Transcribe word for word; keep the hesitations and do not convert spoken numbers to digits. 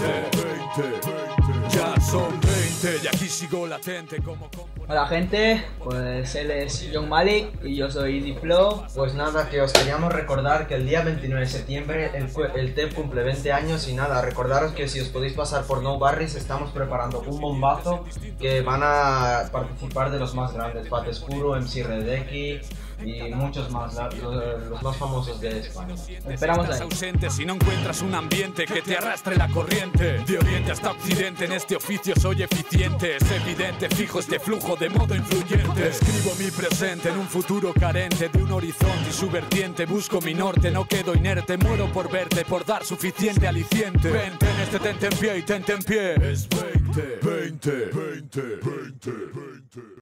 veinte, veinte, veinte, veinte, veinte, y aquí sigo latente como... Hola gente, pues él es Young Malik y yo soy Izy Flow. Pues nada, que os queríamos recordar que el día veintinueve de septiembre el, el T E P cumple veinte años y nada, recordaros que si os podéis pasar por No Barris estamos preparando un bombazo que van a participar de los más grandes, Fat Skuru, Mc Redecki y muchos más, los, los más famosos de España. Esperamos ahí. Ausente si no encuentras un ambiente que te arrastre la corriente. De oriente hasta occidente en este oficio soy eficiente, es evidente, fijo este flujo de modo influyente. Escribo mi presente en un futuro carente de un horizonte y su vertiente. Busco mi norte, no quedo inerte. Muero por verte, por dar suficiente aliciente. Vente en este tente en pie y tente en pie. Es veinte, veinte, veinte, veinte, veinte.